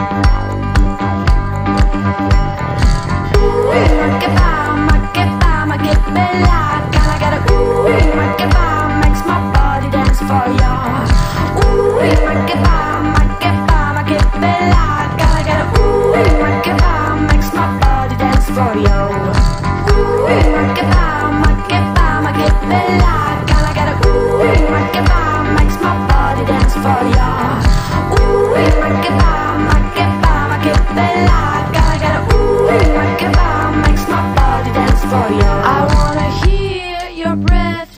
Ooh, my goodbye, my goodbye, my goodbye.